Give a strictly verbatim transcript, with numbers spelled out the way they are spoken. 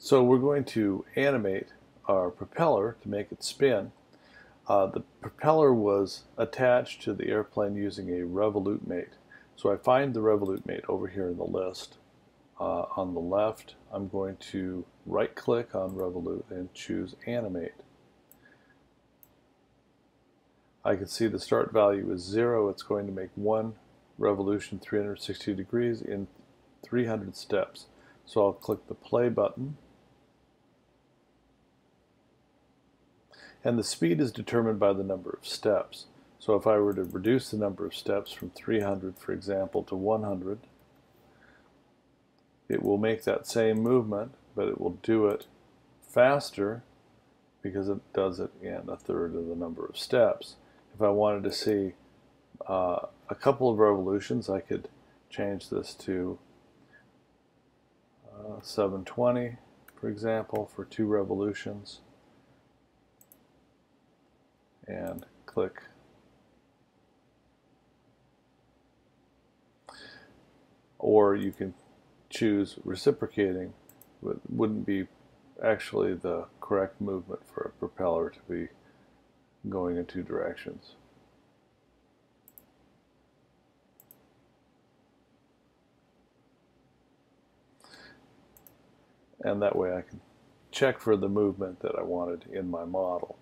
So we're going to animate our propeller to make it spin. Uh, the propeller was attached to the airplane using a Revolute Mate. So I find the Revolute Mate over here in the list. Uh, on the left, I'm going to right click on Revolute and choose Animate. I can see the start value is zero. It's going to make one revolution three hundred sixty degrees in three hundred steps. So I'll click the play button. And the speed is determined by the number of steps. So if I were to reduce the number of steps from three hundred, for example, to one hundred, it will make that same movement, but it will do it faster because it does it in a third of the number of steps. If I wanted to see uh, a couple of revolutions, I could change this to uh, seven twenty, for example, for two revolutions, and click. Or you can choose reciprocating, but it wouldn't be actually the correct movement for a propeller to be going in two directions. And that way I can check for the movement that I wanted in my model.